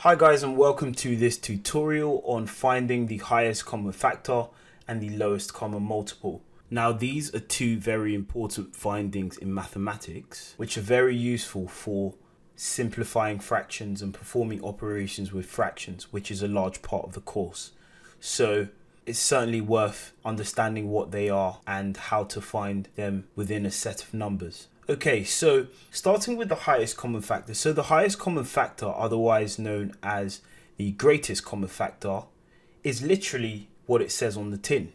Hi guys, and welcome to this tutorial on finding the highest common factor and the lowest common multiple. Now these are two very important findings in mathematics, which are very useful for simplifying fractions and performing operations with fractions, which is a large part of the course. So it's certainly worth understanding what they are and how to find them within a set of numbers. Okay, so starting with the highest common factor. So the highest common factor, otherwise known as the greatest common factor, is literally what it says on the tin.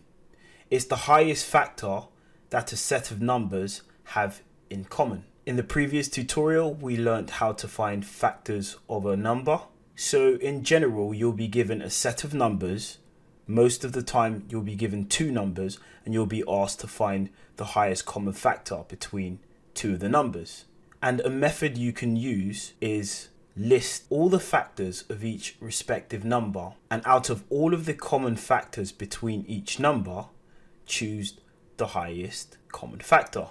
It's the highest factor that a set of numbers have in common. In the previous tutorial, we learned how to find factors of a number. So in general, you'll be given a set of numbers. Most of the time, you'll be given two numbers and you'll be asked to find the highest common factor between two of the numbers. And a method you can use is list all the factors of each respective number, and out of all of the common factors between each number, choose the highest common factor.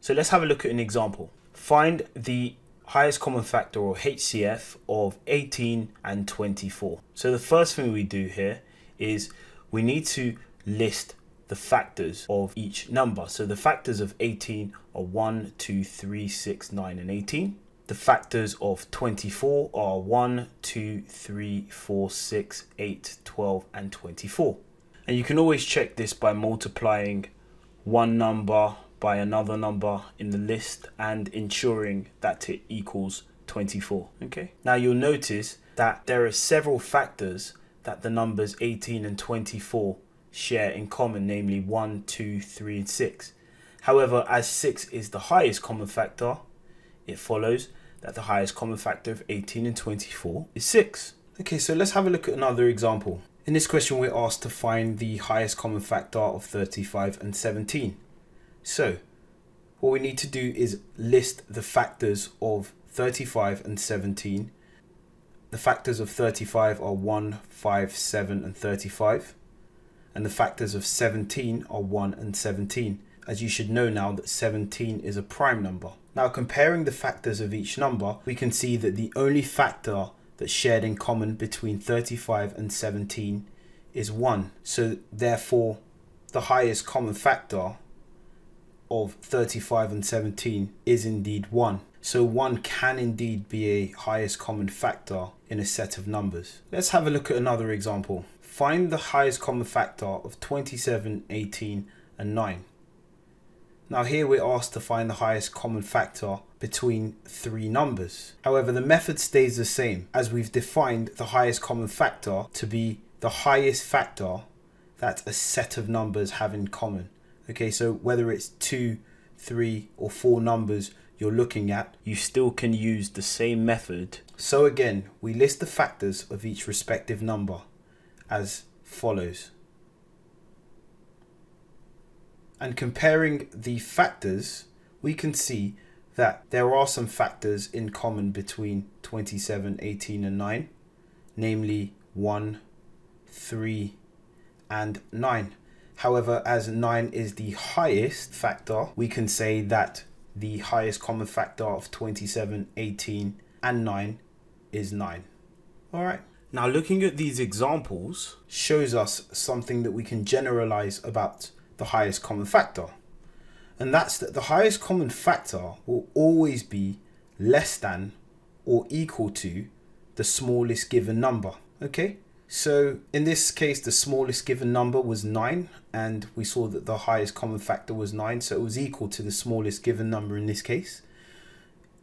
So let's have a look at an example. Find the highest common factor, or HCF, of 18 and 24. So the first thing we do here is we need to list the factors of each number. So the factors of 18 are 1, 2, 3, 6, 9, and 18. The factors of 24 are 1, 2, 3, 4, 6, 8, 12, and 24. And you can always check this by multiplying one number by another number in the list and ensuring that it equals 24. Okay. Now you'll notice that there are several factors that the numbers 18 and 24 share in common, namely 1, 2, 3, and 6. However, as 6 is the highest common factor, it follows that the highest common factor of 18 and 24 is 6. Okay, so let's have a look at another example. In this question, we're asked to find the highest common factor of 35 and 17. So what we need to do is list the factors of 35 and 17. The factors of 35 are 1, 5, 7, and 35. And the factors of 17 are 1 and 17, as you should know now that 17 is a prime number. Now comparing the factors of each number, we can see that the only factor that's shared in common between 35 and 17 is 1. So therefore, the highest common factor of 35 and 17 is indeed 1. So 1 can indeed be a highest common factor in a set of numbers. Let's have a look at another example. Find the highest common factor of 27, 18, and 9. Now here we're asked to find the highest common factor between three numbers. However, the method stays the same, as we've defined the highest common factor to be the highest factor that a set of numbers have in common. Okay, so whether it's 2, 3, or 4 numbers you're looking at, you still can use the same method. So again, we list the factors of each respective number as follows. And comparing the factors, we can see that there are some factors in common between 27, 18, and 9, namely 1, 3, and 9. However, as 9 is the highest factor, we can say that the highest common factor of 27, 18, and 9 is 9. All right. Now looking at these examples shows us something that we can generalize about the highest common factor. And that's that the highest common factor will always be less than or equal to the smallest given number. Okay, so in this case, the smallest given number was 9, and we saw that the highest common factor was 9, so it was equal to the smallest given number in this case.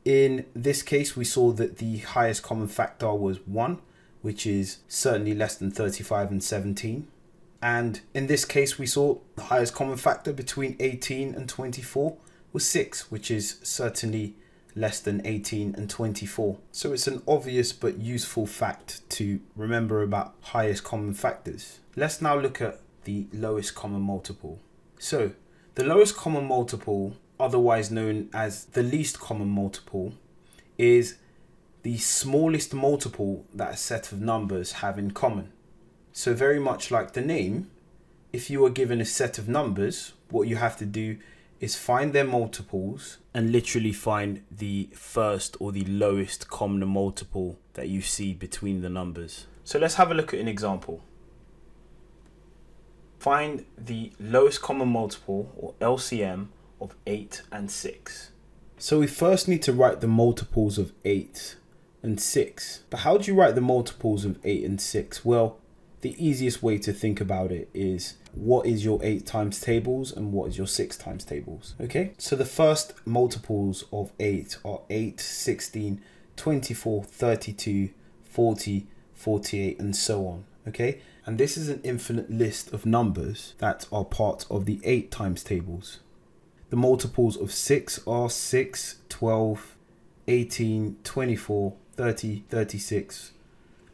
In this case, we saw that the highest common factor was 1, which is certainly less than 35 and 17. And in this case, we saw the highest common factor between 18 and 24 was 6, which is certainly less than 18 and 24. So it's an obvious but useful fact to remember about highest common factors. Let's now look at the lowest common multiple. So the lowest common multiple, otherwise known as the least common multiple, is the smallest multiple that a set of numbers have in common. So very much like the name, if you are given a set of numbers, what you have to do is find their multiples and literally find the first or the lowest common multiple that you see between the numbers. So let's have a look at an example. Find the lowest common multiple, or LCM, of 8 and 6. So we first need to write the multiples of 8 and 6. But how do you write the multiples of 8 and 6? Well, the easiest way to think about it is what is your 8 times tables and what is your 6 times tables, okay? So the first multiples of 8 are 8, 16, 24, 32, 40, 48, and so on, okay? And this is an infinite list of numbers that are part of the 8 times tables. The multiples of 6 are 6, 12, 18, 24, 30, 36,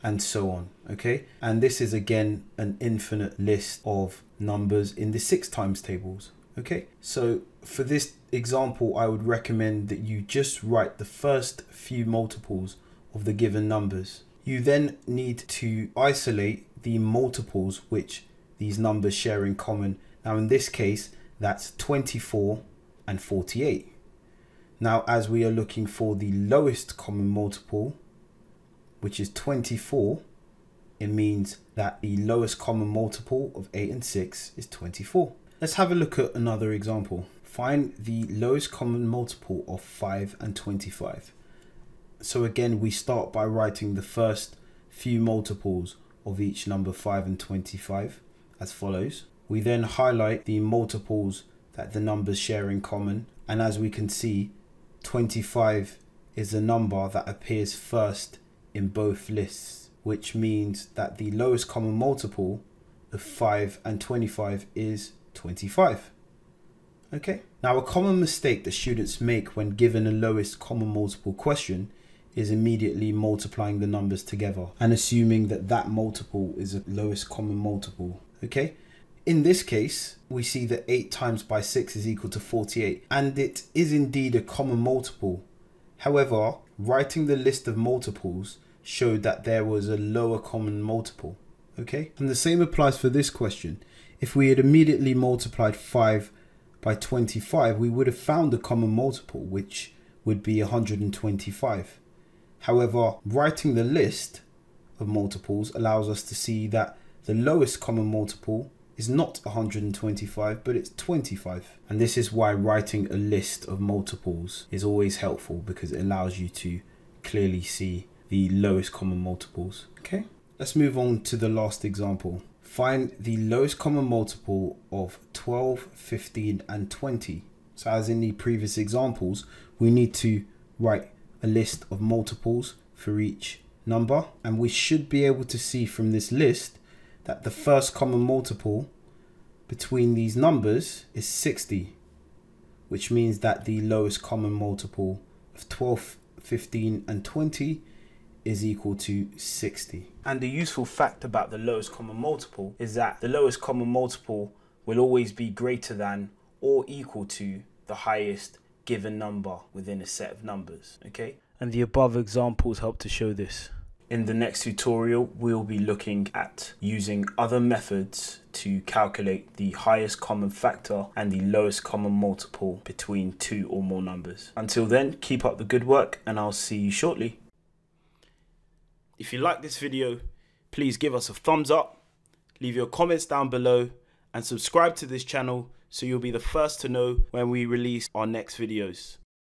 and so on, okay? And this is again an infinite list of numbers in the 6 times tables, okay? So for this example, I would recommend that you just write the first few multiples of the given numbers. You then need to isolate the multiples which these numbers share in common. Now in this case, that's 24 and 48. Now, as we are looking for the lowest common multiple, which is 24, it means that the lowest common multiple of 8 and 6 is 24. Let's have a look at another example. Find the lowest common multiple of 5 and 25. So again, we start by writing the first few multiples of each number 5 and 25 as follows. We then highlight the multiples that the numbers share in common, and as we can see, 25 is a number that appears first in both lists, which means that the lowest common multiple of 5 and 25 is 25. Okay. Now, a common mistake that students make when given a lowest common multiple question is immediately multiplying the numbers together and assuming that that multiple is a lowest common multiple. Okay. In this case, we see that 8 times by 6 is equal to 48, and it is indeed a common multiple. However, writing the list of multiples showed that there was a lower common multiple, okay? And the same applies for this question. If we had immediately multiplied 5 by 25, we would have found a common multiple, which would be 125. However, writing the list of multiples allows us to see that the lowest common multiple is not 125, but it's 25. And this is why writing a list of multiples is always helpful, because it allows you to clearly see the lowest common multiples, okay? Let's move on to the last example. Find the lowest common multiple of 12, 15, and 20. So as in the previous examples, we need to write a list of multiples for each number, and we should be able to see from this list that the first common multiple between these numbers is 60, which means that the lowest common multiple of 12, 15, and 20 is equal to 60. And the useful fact about the lowest common multiple is that the lowest common multiple will always be greater than or equal to the highest given number within a set of numbers, okay? And the above examples help to show this. In the next tutorial, we'll be looking at using other methods to calculate the highest common factor and the lowest common multiple between 2 or more numbers. Until then, keep up the good work, and I'll see you shortly. If you like this video, please give us a thumbs up, leave your comments down below, and subscribe to this channel so you'll be the first to know when we release our next videos.